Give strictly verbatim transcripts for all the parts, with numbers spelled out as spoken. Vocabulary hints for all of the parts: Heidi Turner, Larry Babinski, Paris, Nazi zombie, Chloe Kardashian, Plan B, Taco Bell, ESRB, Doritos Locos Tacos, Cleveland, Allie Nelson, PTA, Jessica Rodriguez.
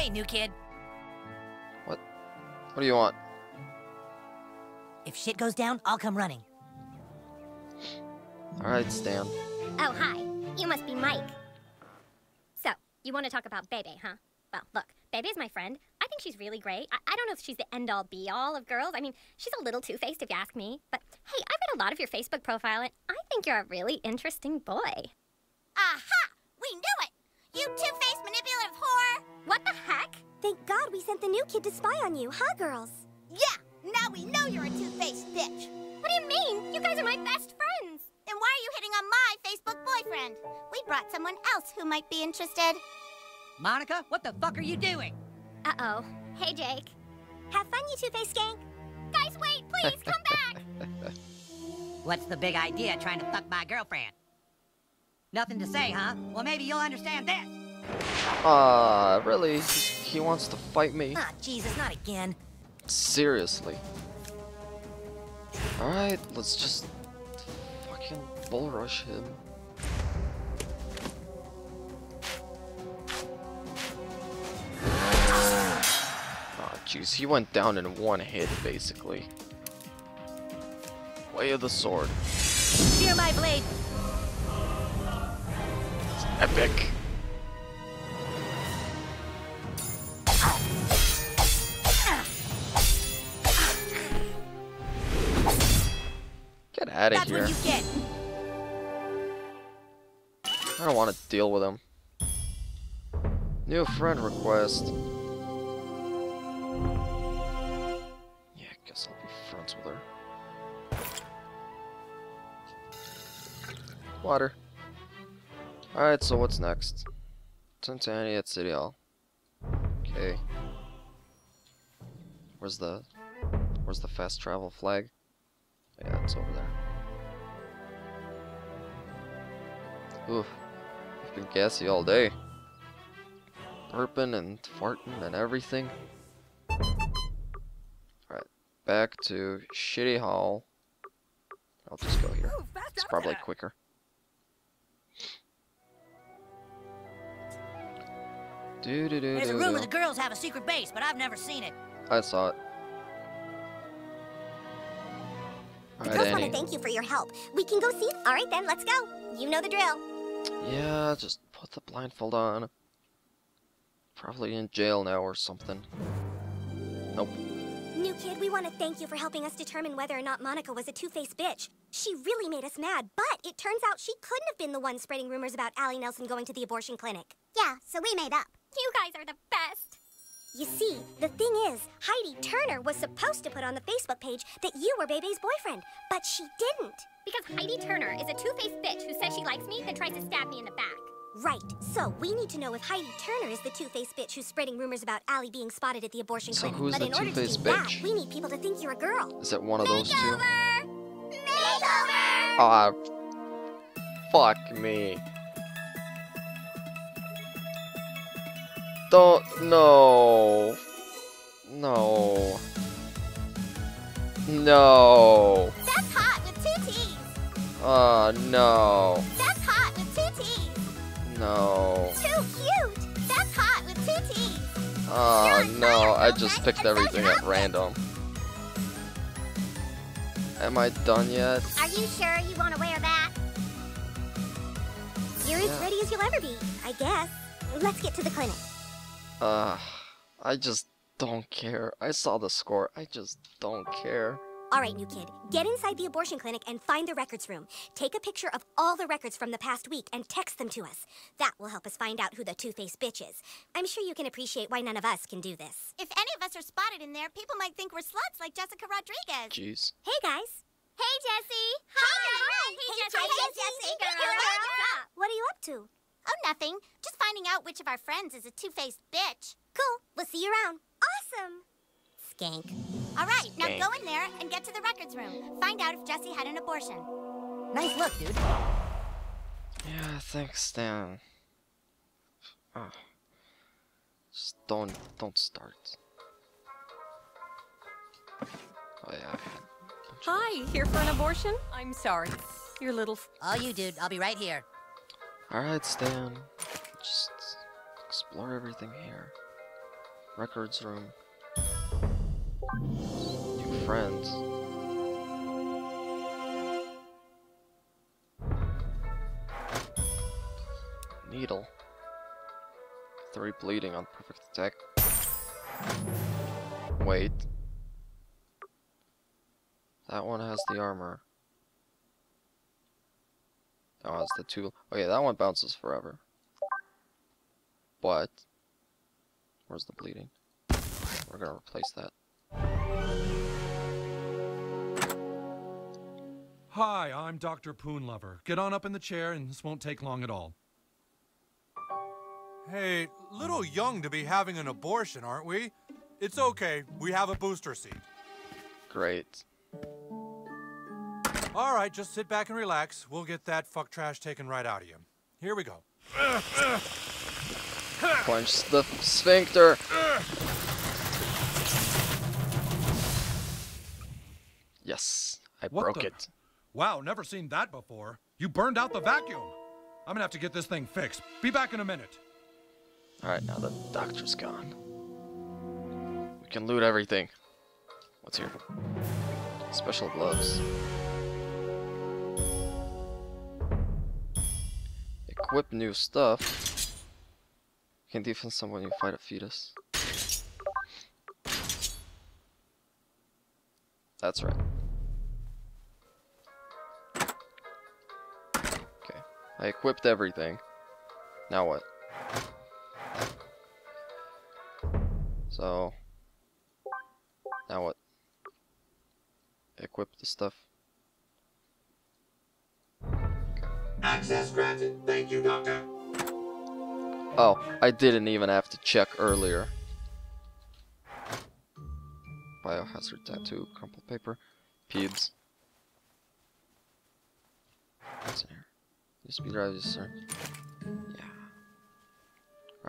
Hey, new kid. What? What do you want? If shit goes down, I'll come running. All right, Stan. Oh, hi. You must be Mike. So, you want to talk about Bebe, huh? Well, look, Bebe's my friend. I think she's really great. I, I don't know if she's the end-all, be-all of girls. I mean, she's a little two-faced if you ask me. But, hey, I read a lot of your Facebook profile, and I think you're a really interesting boy. Aha! We knew it! You two-faced, manipulative whore! What the heck? Thank God we sent the new kid to spy on you, huh, girls? Yeah! Now we know you're a two-faced bitch! What do you mean? You guys are my best friends! Then why are you hitting on my Facebook boyfriend? We brought someone else who might be interested. Monica, what the fuck are you doing? Uh-oh. Hey, Jake. Have fun, you two-faced gang. Guys, wait, please, come back! What's the big idea trying to fuck my girlfriend? Nothing to say, huh? Well, maybe you'll understand this. Ah, uh, really? He wants to fight me. Ah, Jesus, not again. Seriously. Alright, let's just fucking bull rush him. Ah, jeez, he went down in one hit, basically. Way of the sword. Fear my blade! Epic. Get out of here. That's what you get. I don't want to deal with him. New friend request. Yeah, I guess I'll be friends with her. Water. Alright, so what's next? Tintani at City Hall. Okay. Where's the... Where's the fast travel flag? Yeah, it's over there. Oof. I've been gassy all day. Burping and farting and everything. Alright, back to Shitty Hall. I'll just go here. It's probably quicker. Do, do, do, There's a rumor the girls have a secret base, but I've never seen it. I saw it. The right, girls Annie. want to thank you for your help. We can go see it. All right, then, let's go. You know the drill. Yeah, just put the blindfold on. Probably in jail now or something. Nope. New kid, we want to thank you for helping us determine whether or not Monica was a two-faced bitch. She really made us mad, but it turns out she couldn't have been the one spreading rumors about Allie Nelson going to the abortion clinic. Yeah, so we made up. You guys are the best! You see, the thing is, Heidi Turner was supposed to put on the Facebook page that you were Bebe's boyfriend, but she didn't. Because Heidi Turner is a two-faced bitch who says she likes me, then tries to stab me in the back. Right, so we need to know if Heidi Turner is the two-faced bitch who's spreading rumors about Allie being spotted at the abortion so clinic. Who's but the in order to do bitch? that, we need people to think you're a girl. Is it one of Makeover! those two? Makeover! Ah, oh, fuck me. Don't, no, no, no. That's hot with two T's. Oh, no. That's hot with two T's. No. Too cute. That's hot with two T's. Oh, no, I just picked everything at random. Am I done yet? Are you sure you want to wear that? You're as yeah. ready as you'll ever be, I guess. Let's get to the clinic. Uh, I just don't care. I saw the score. I just don't care. All right, new kid. Get inside the abortion clinic and find the records room. Take a picture of all the records from the past week and text them to us. That will help us find out who the two-faced bitch is. I'm sure you can appreciate why none of us can do this. If any of us are spotted in there, people might think we're sluts like Jessica Rodriguez. Jeez. Hey, guys. Hey, Jessie. Hi. Hi. Hey, Jessie. Hey, Jessie. Hey, Jessie. What are you up to? Oh, nothing. Just finding out which of our friends is a two-faced bitch. Cool. We'll see you around. Awesome. Skank. All right, Skank. Now go in there and get to the records room. Find out if Jesse had an abortion. Nice look, dude. Yeah, thanks, Stan. Oh. Just don't, don't start. Oh, yeah. Hi, here for an abortion? I'm sorry. Your little... Oh, you, dude. I'll be right here. Alright, Stan. Just explore everything here. Records room. New friends. Needle. Three bleeding on perfect attack. Wait. That one has the armor. That one has the tool. Oh yeah, that one bounces forever. But where's the bleeding? We're gonna replace that. Hi, I'm Doctor Poonlover. Get on up in the chair and this won't take long at all. Hey, little young to be having an abortion, aren't we? It's okay, we have a booster seat. Great. All right, just sit back and relax. We'll get that fuck trash taken right out of you. Here we go. Punch the sphincter. Yes, I what broke the... it. Wow, never seen that before. You burned out the vacuum. I'm gonna have to get this thing fixed. Be back in a minute. All right, now the doctor's gone. We can loot everything. What's here? Special gloves. Equip new stuff. You can defend someone you fight a fetus. That's right. Okay. I equipped everything. Now what? So... Now what? Equip the stuff. Access granted. Thank you, Doctor. Oh, I didn't even have to check earlier. Biohazard tattoo, crumpled paper, pubes. What's in here? U S B drive, sir. Yeah.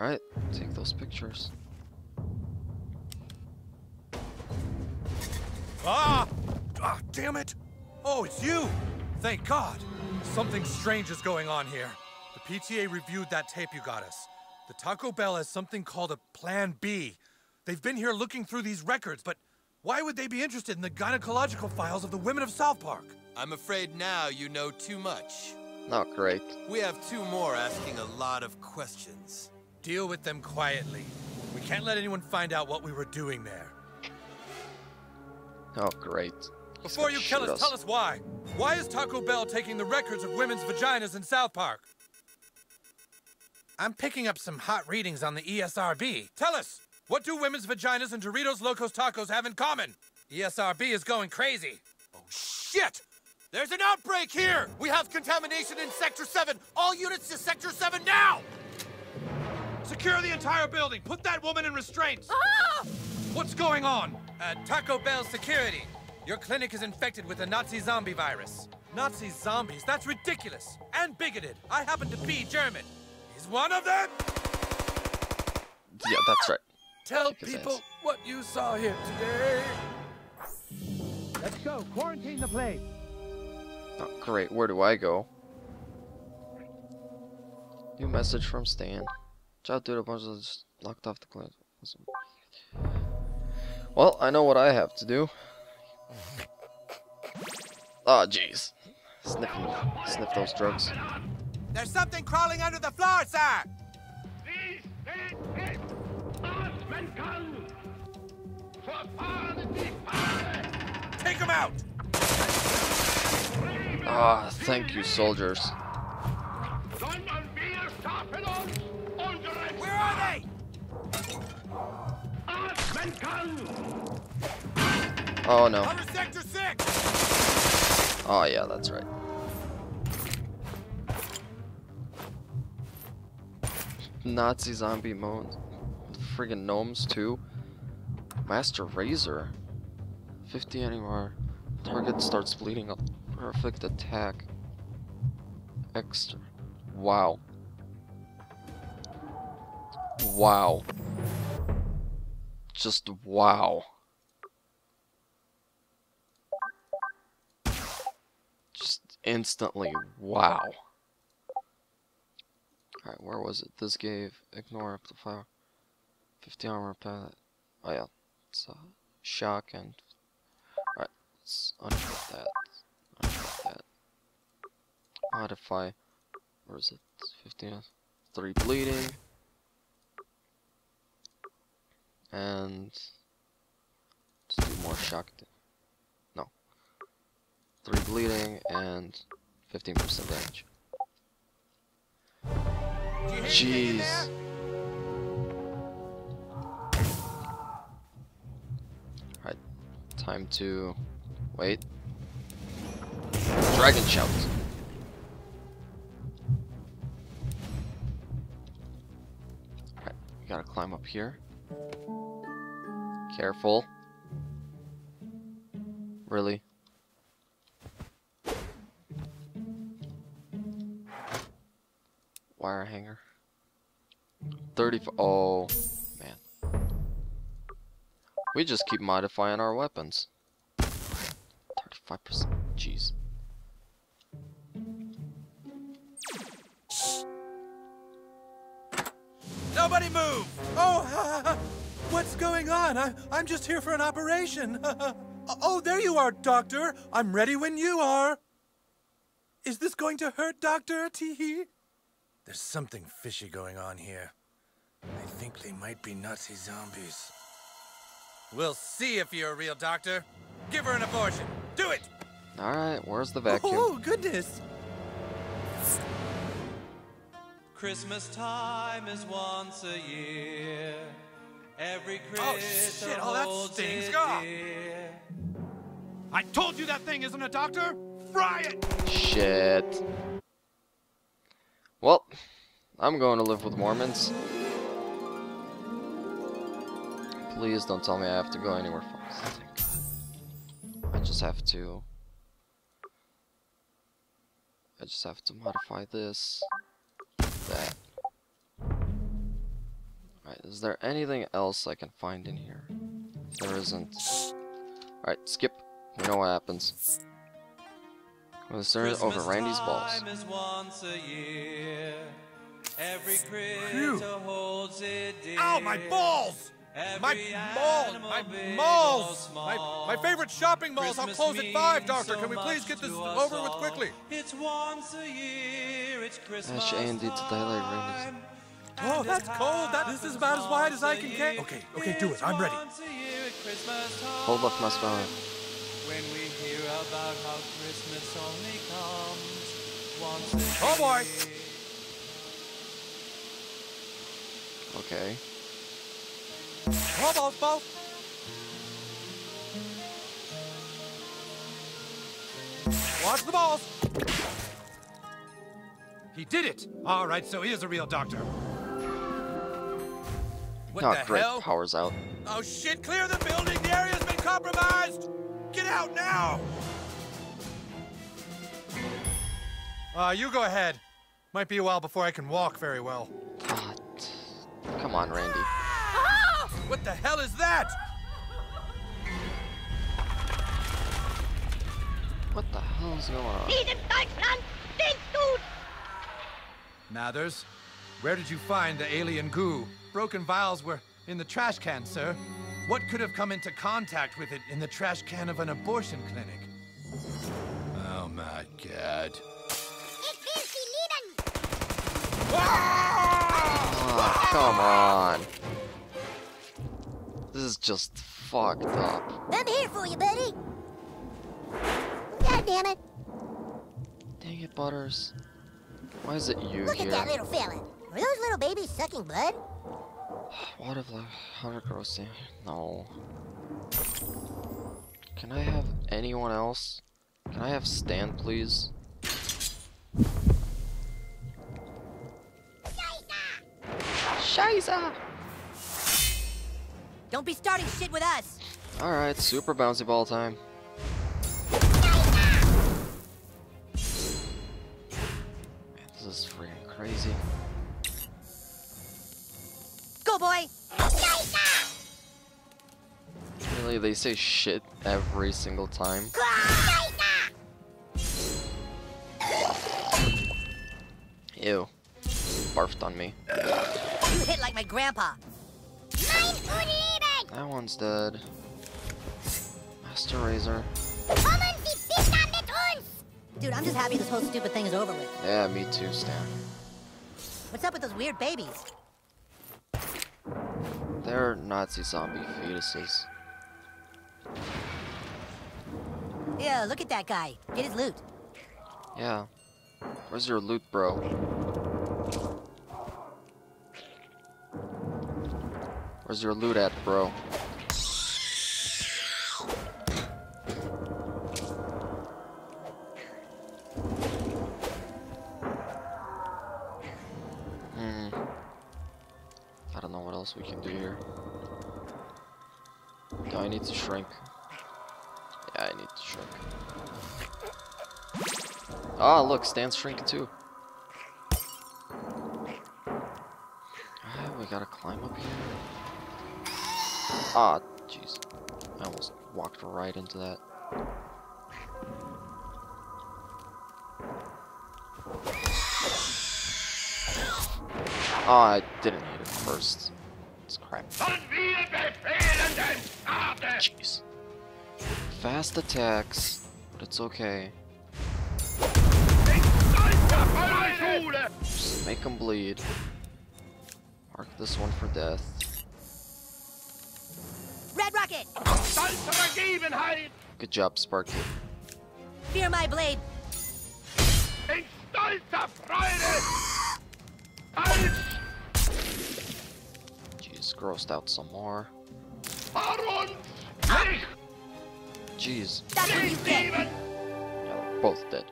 Alright, take those pictures. Ah! Ah, damn it! Oh, it's you! Thank God! Something strange is going on here. The P T A reviewed that tape you got us. The Taco Bell has something called a Plan B. They've been here looking through these records, but why would they be interested in the gynecological files of the women of South Park? I'm afraid now you know too much. Not great. We have two more asking a lot of questions. Deal with them quietly. We can't let anyone find out what we were doing there. Oh, great. He's Before you kill us, us, tell us why. Why is Taco Bell taking the records of women's vaginas in South Park? I'm picking up some hot readings on the E S R B. Tell us, what do women's vaginas and Doritos Locos Tacos have in common? E S R B is going crazy. Oh, shit! There's an outbreak here! We have contamination in Sector seven! All units to Sector seven now! Secure the entire building! Put that woman in restraints! Ah! What's going on? Uh, Taco Bell security. Your clinic is infected with a Nazi zombie virus. Nazi zombies? That's ridiculous and bigoted. I happen to be German. He's one of them? Yeah, that's right. Tell people eyes. what you saw here today. Let's go. Quarantine the place. Oh, great. Where do I go? New message from Stan. Child dude, a bunch of just locked off the clinic. Well, I know what I have to do. Ah, oh, jeez. Sniff, sniff those drugs. There's something crawling under the floor, sir! Take him out! Ah, oh, thank you, soldiers. Where are they? Oh no. Oh yeah, that's right. Nazi zombie mode. Friggin' gnomes too. Master Razor. fifty anymore. Target starts bleeding up. Perfect attack. Extra. Wow. Wow. Just wow. Just instantly wow. Alright, where was it? This gave ignore up to fire. fifty armor pilot. Oh yeah, it's a shark and... Alright, let's unwrap that. Unwrap that. Modify... Where is it? fifteen... three bleeding. And... let's do more shock. No. three bleeding and fifteen percent damage. Jeez. Alright. Time to... wait. Dragon shout. Alright. We gotta climb up here. Careful. Really? Wire hanger. thirty. Oh, man. We just keep modifying our weapons. thirty-five percent. Jeez. Nobody move! Oh, ha, ha, ha. What's going on? I, I'm just here for an operation. Oh, there you are, Doctor. I'm ready when you are. Is this going to hurt, Doctor? Teehee? There's something fishy going on here. I think they might be Nazi zombies. We'll see if you're a real doctor. Give her an abortion. Do it! Alright, where's the vacuum? Oh, goodness! Christmas time is once a year. Every Christmas. Oh, shit, all oh, that stings gone! I told you that thing isn't a doctor! Fry it! Shit. Well, I'm going to live with Mormons. Please don't tell me I have to go anywhere fast. Thank God. I just have to... I just have to modify this. That. Alright, is there anything else I can find in here? If there isn't... Alright, skip. We know what happens. Well, sir, over Randy's balls. Ow, my balls! My balls! My malls! My, my favorite shopping malls! I'll close at five, Doctor! Can we please get this over with quickly? It's once a year, it's Christmas time. Oh, that's cold! That, this is about as wide as I can get! Okay, okay, do it. I'm ready. Hold up, my spine. When we hear about how Christmas only comes once a year. Oh boy! Okay. Oh, balls, balls! Watch the balls! He did it! Alright, so he is a real doctor. What oh, the great. Hell? Power's out. Oh shit, clear the building! The area's been compromised! Get out now! Uh, you go ahead. Might be a while before I can walk very well. God. Come on, Randy. Ah! What the hell is that? What the hell is going on? Mathers, where did you find the alien goo? Broken vials were in the trash can, sir. What could have come into contact with it in the trash can of an abortion clinic? Oh my God. Oh, come on. This is just fucked up. I'm here for you, buddy. God damn it. Dang it, Butters. Why is it you Look here? Look at that little fella. Were those little babies sucking blood? What if the hundred gross? No. Can I have anyone else? Can I have Stan, please? Shiza! Don't be starting shit with us. All right, super bouncy ball time. Man, this is freaking crazy. Boy. Really, they say shit every single time. Ew. Barfed on me. You hit like my grandpa. Mine That one's dead. Master Razor. Dude, I'm just happy this whole stupid thing is over with. Yeah, me too, Stan. What's up with those weird babies? They're Nazi zombie fetuses. Yeah, look at that guy. Get his loot. Yeah. Where's your loot, bro? Where's your loot at, bro? Hmm. I don't know what else we can do here. Do I need to shrink? Yeah, I need to shrink. Ah, oh, look, Stan's shrinking too. Alright, we gotta climb up here. Ah, oh, jeez. I almost walked right into that. Oh, I didn't need it first. It's crap. Jeez. Fast attacks, but it's okay. Just make them bleed. Mark this one for death. Good job, Sparky. Fear my blade. Jeez, grossed out some more. Jeez. Yeah, they're both dead.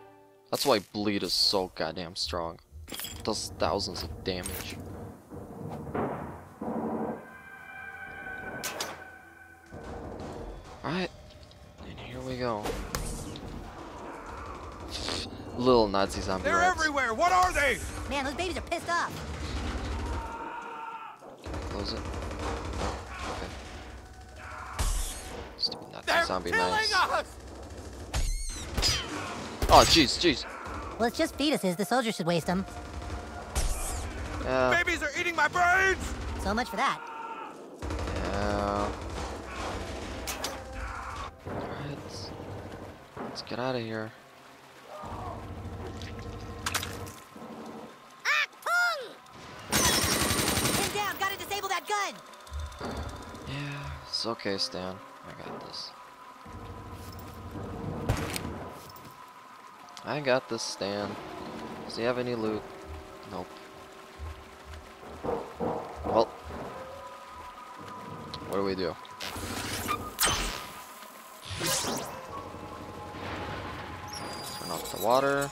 That's why bleed is so goddamn strong. It does thousands of damage. Alright, and here we go. Little Nazi zombie. They're rats. Everywhere! What are they? Man, those babies are pissed off. Close it. Okay. Stupid Nazi They're zombie knives. Oh, jeez, jeez. Well, it's just fetuses. The soldiers should waste them. Yeah. Babies are eating my brains! So much for that. Yeah. Let's get out of here. Him down, gotta disable that gun. Yeah, it's okay, Stan. I got this. I got this, Stan. Does he have any loot? Nope. Well, what do we do? Off the water.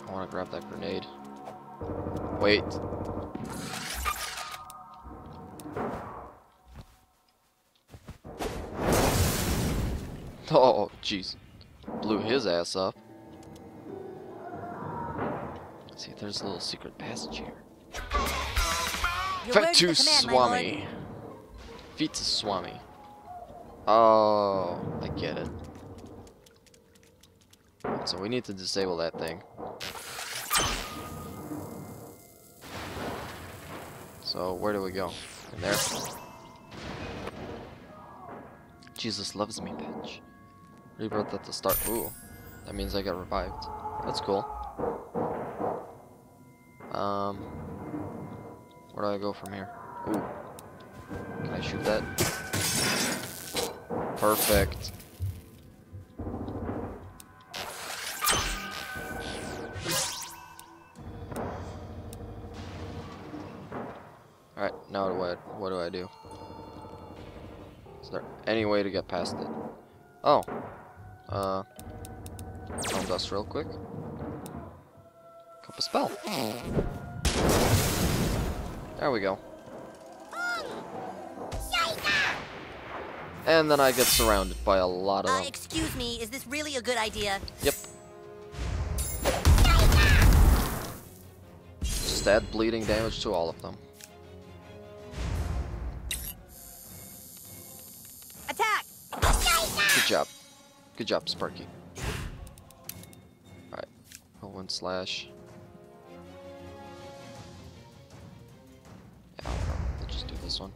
I want to grab that grenade. Wait. Oh, jeez. Blew his ass up. Let's see, there's a little secret passage here. Fetu Swami. Fetu Swami. Oh, I get it. So we need to disable that thing. So where do we go? In there? Jesus loves me, bitch. Rebirth at the start. Ooh, that means I got revived. That's cool. Um, where do I go from here? Ooh, can I shoot that? Perfect. Alright, now what, what do I do? Is there any way to get past it? Oh. Uh. Found us real quick. Cup a spell. There we go. And then I get surrounded by a lot of uh, them. Excuse me, is this really a good idea? Yep. Just add bleeding damage to all of them. Attack! Good job. Good job, Sparky. Alright. One slash. this one.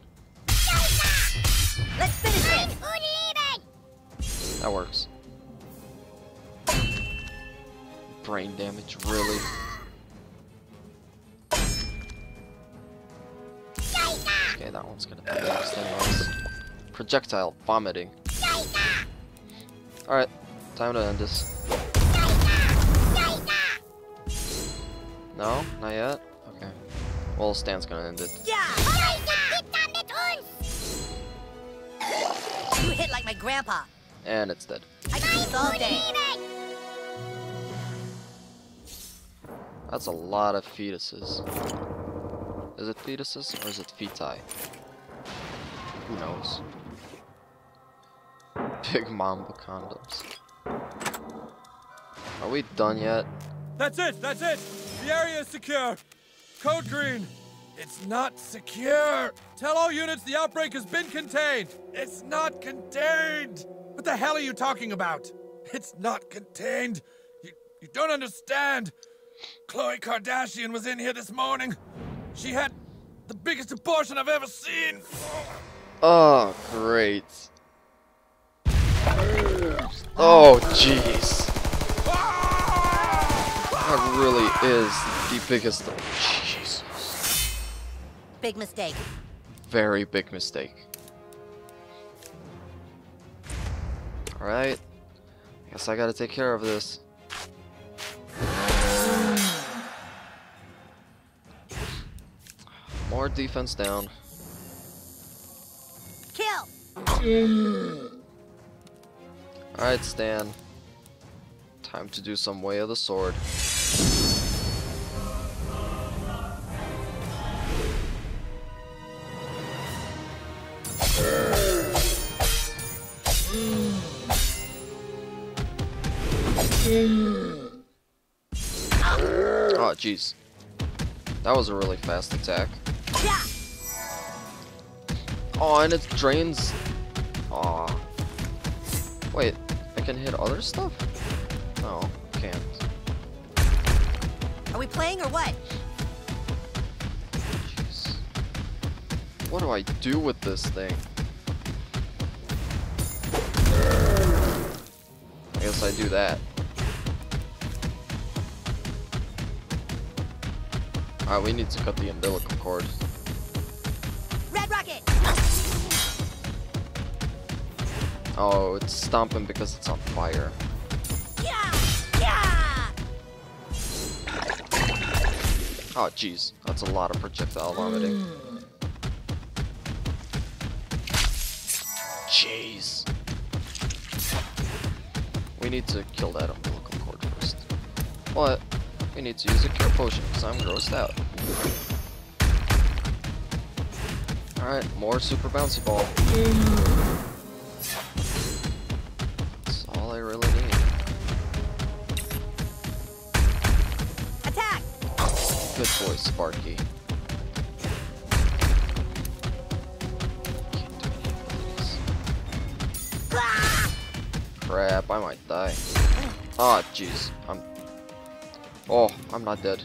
Let's finish it. That works. Brain damage, really? Okay, that one's gonna be next anyways. Projectile vomiting. Alright, time to end this. No? Not yet? Okay. Well, Stan's gonna end it. You hit like my grandpa. And it's dead. I can eat all day. That's a lot of fetuses. Is it fetuses or is it feti? Who knows? Big Mamba condoms. Are we done yet? That's it! That's it! The area is secure! Code green! It's not secure! Tell all units the outbreak has been contained! It's not contained! What the hell are you talking about? It's not contained! You, you don't understand! Chloe Kardashian was in here this morning. She had the biggest abortion I've ever seen. Oh, great. Oh, jeez. That really is the biggest. Jesus. Big mistake. Very big mistake. All right. I guess I gotta take care of this. More defense down. Kill! Alright, Stan. Time to do some way of the sword. Oh, jeez. That was a really fast attack. Yeah. Oh, and it drains. Aw. Oh. Wait, I can hit other stuff? No, can't. Are we playing or what? Jeez. What do I do with this thing? I guess I do that. Alright, we need to cut the umbilical cord. Oh, it's stomping because it's on fire. Yeah, yeah. Oh, jeez, that's a lot of projectile vomiting. Mm. Jeez. We need to kill that umbilical cord first. But we need to use a cure potion because I'm grossed out. Alright, more super bouncy ball. That's all I really need. Attack! Good boy, Sparky. Can't do any abilities. Ah! Crap, I might die. Ah, oh, jeez. I'm. Oh, I'm not dead.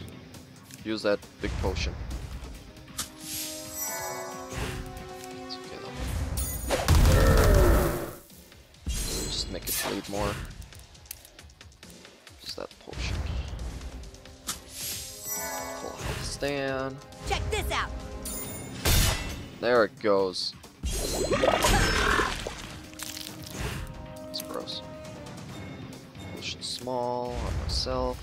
Use that big potion. Make it bleed more. Just that potion. Full health Stan. Check this out. There it goes. It's gross. Potion small on myself.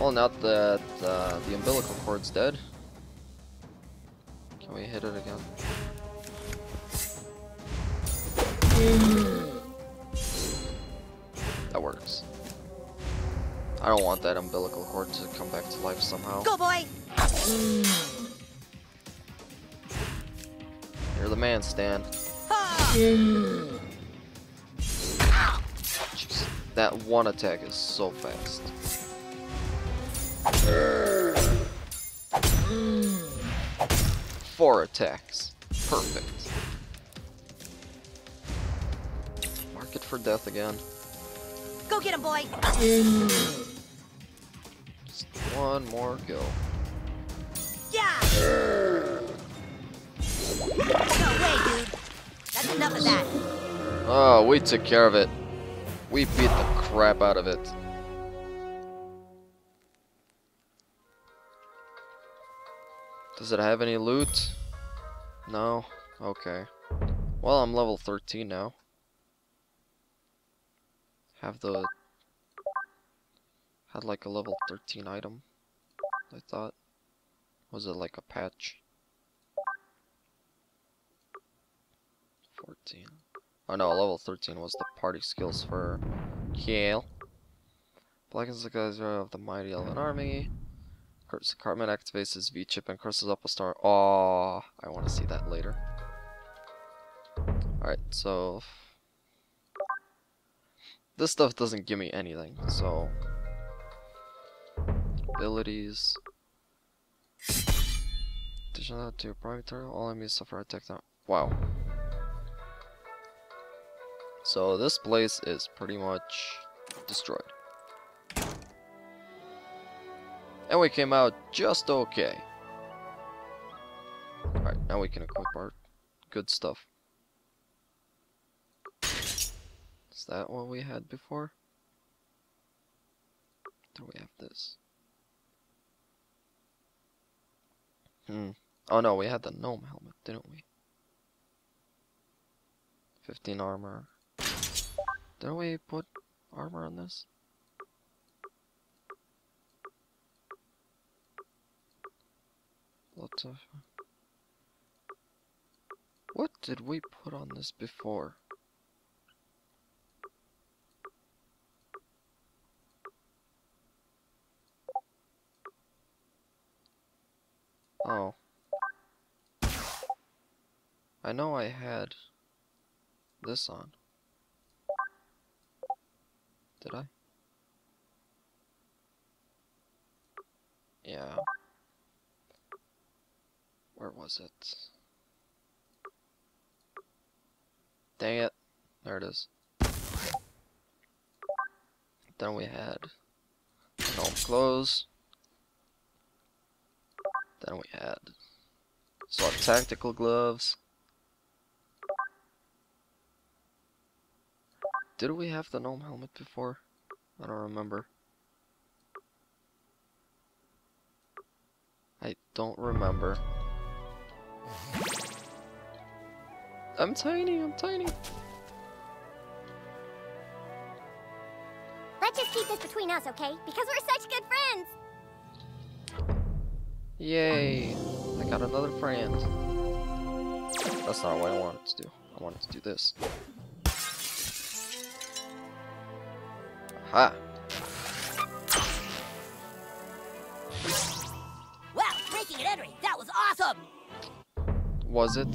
Well, now that uh, the umbilical cord's dead, can we hit it again? That works. I don't want that umbilical cord to come back to life somehow. Go, boy! You're the man, Stan. Jeez, that one attack is so fast. Four attacks. Perfect. Market for death again. Go get him, boy. Just one more go. Yeah. No way, dude. That's enough of that. Oh, we took care of it. We beat the crap out of it. Does it have any loot? No? Okay. Well, I'm level thirteen now. Have the... Had like a level thirteen item, I thought. Was it like a patch? fourteen. Oh no, level thirteen was the party skills for Kiel. Blackens the geyser of the mighty elven army. Cartman activates his V-chip and curses up a star. Oh, I want to see that later. Alright, so... This stuff doesn't give me anything, so... Abilities... Additional that to your parameter, all enemies suffer attack down. Wow. So this place is pretty much destroyed. And we came out just okay. Alright, now we can equip our good stuff. Is that what we had before? Do we have this? Hmm. Oh no, we had the gnome helmet, didn't we? fifteen armor. Didn't we put armor on this? Lots of... What did we put on this before? Oh. I know I had this on. Did I? Yeah. Where was it? Dang it. There it is. Then we had gnome clothes. Then we had SWAT tactical gloves. Did we have the gnome helmet before? I don't remember. I don't remember. I'm tiny, I'm tiny. Let's just keep this between us, okay? Because we're such good friends! Yay! I got another friend. That's not what I wanted to do. I wanted to do this. Aha! Wow, breaking and entering! That was awesome! Was it?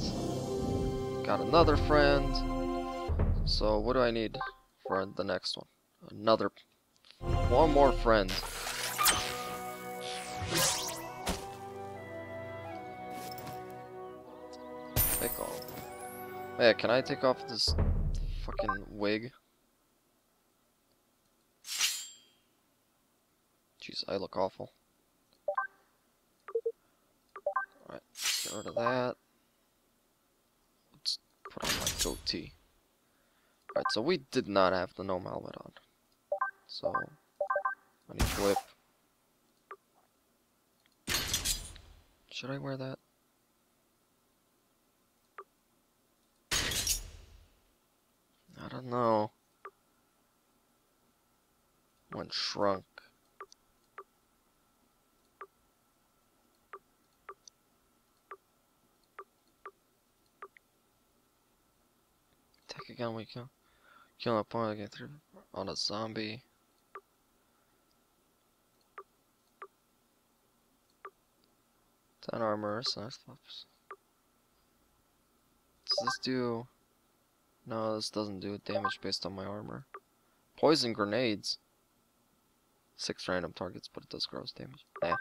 Got another friend. So what do I need for the next one? Another... One more friend. Take off. Yeah, can I take off this fucking wig? Jeez, I look awful. Alright, get rid of that. Let's put on my goatee. Alright, so we did not have the gnome helmet on. So, I need to whip. Should I wear that? I don't know. One shrunk. Again, we kill, kill an opponent again through on a zombie. ten armor, slash flops. Does this do? No, this doesn't do damage based on my armor. Poison grenades. six random targets, but it does gross damage. Nah.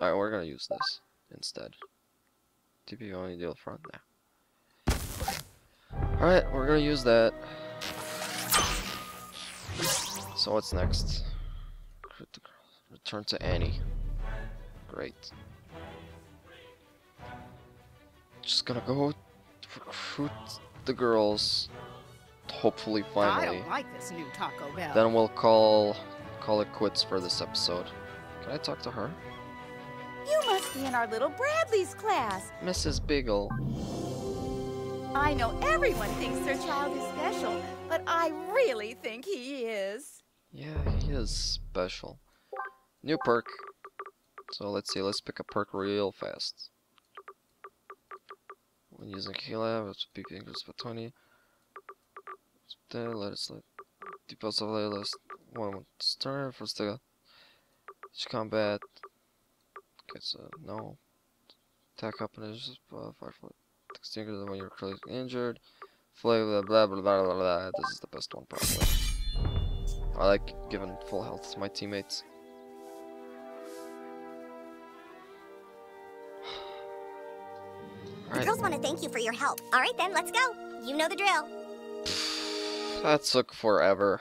Alright, we're gonna use this instead. T P only deal front now. Alright, we're gonna use that. So what's next? Return to Annie. Great. Just gonna go recruit the girls. Hopefully, finally. I don't like this new Taco Bell. Then we'll call call it quits for this episode. Can I talk to her? You must be in our little Bradley's class. Missus Beagle. I know everyone thinks their child is special, but I really think he is. Yeah, he is special. New perk. So let's see, let's pick a perk real fast. When using Kila, let's pick English for twenty. Then let us live. Depots of last one star for still. Each combat. Okay, so no. Attack up and just uh, fire for extinguisher when you're critically injured. Flag blah blah blah blah blah blah. This is the best one probably. I like giving full health to my teammates. The girls want to thank you for your help. Alright then, let's go. You know the drill. That took forever.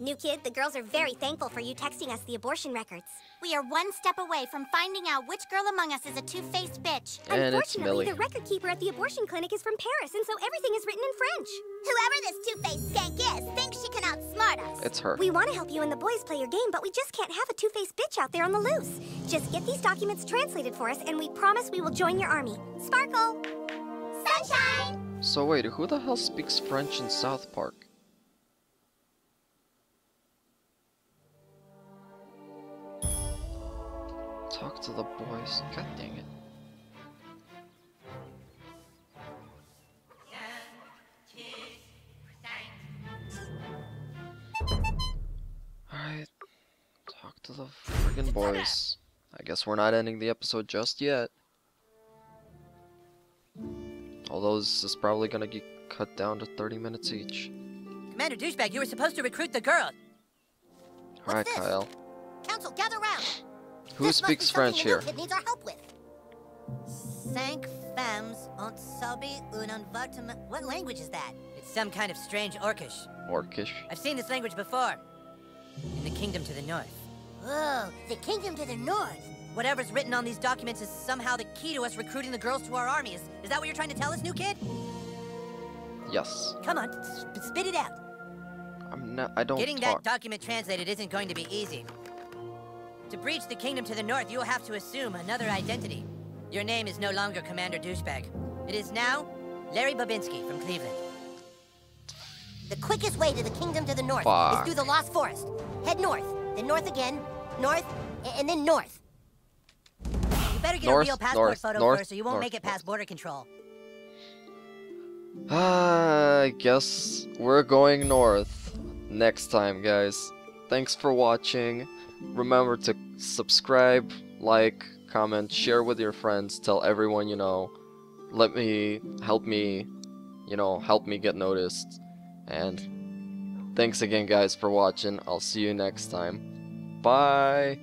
New kid, the girls are very thankful for you texting us the abortion records. We are one step away from finding out which girl among us is a two-faced bitch. And unfortunately, the record keeper at the abortion clinic is from Paris, and so everything is written in French. Whoever this two-faced skank is thinks she can outsmart us. It's her. We want to help you and the boys play your game, but we just can't have a two-faced bitch out there on the loose. Just get these documents translated for us, and we promise we will join your army. Sparkle! Sunshine! So wait, who the hell speaks French in South Park? Talk to the boys. God dang it. Alright. Talk to the friggin' boys. I guess we're not ending the episode just yet. Although this is probably gonna get cut down to thirty minutes each. Commander Douchebag, you were supposed to recruit the girls. Alright, Kyle. Council, gather round. Who this speaks French here? Needs our help with. Cinq femmes ont sabi un envartement. What language is that? It's some kind of strange Orcish. Orcish? I've seen this language before. In the kingdom to the north. Oh, the kingdom to the north. Whatever's written on these documents is somehow the key to us recruiting the girls to our army. Is, is that what you're trying to tell us, new kid? Yes. Come on, sp spit it out. I'm not, I don't Getting talk. that document translated isn't going to be easy. To breach the kingdom to the north, you will have to assume another identity. Your name is no longer Commander Douchebag. It is now Larry Babinski from Cleveland. The quickest way to the kingdom to the north Fuck. is through the Lost Forest. Head north, then north again, north, and then north. You better get north, a real passport north, photo north, first, so you won't north, make it past north. border control. Ah, I guess we're going north next time, guys. Thanks for watching. Remember to subscribe, like, comment, share with your friends, tell everyone you know. Let me, help me, you know, help me get noticed. And thanks again, guys, for watching. I'll see you next time. Bye!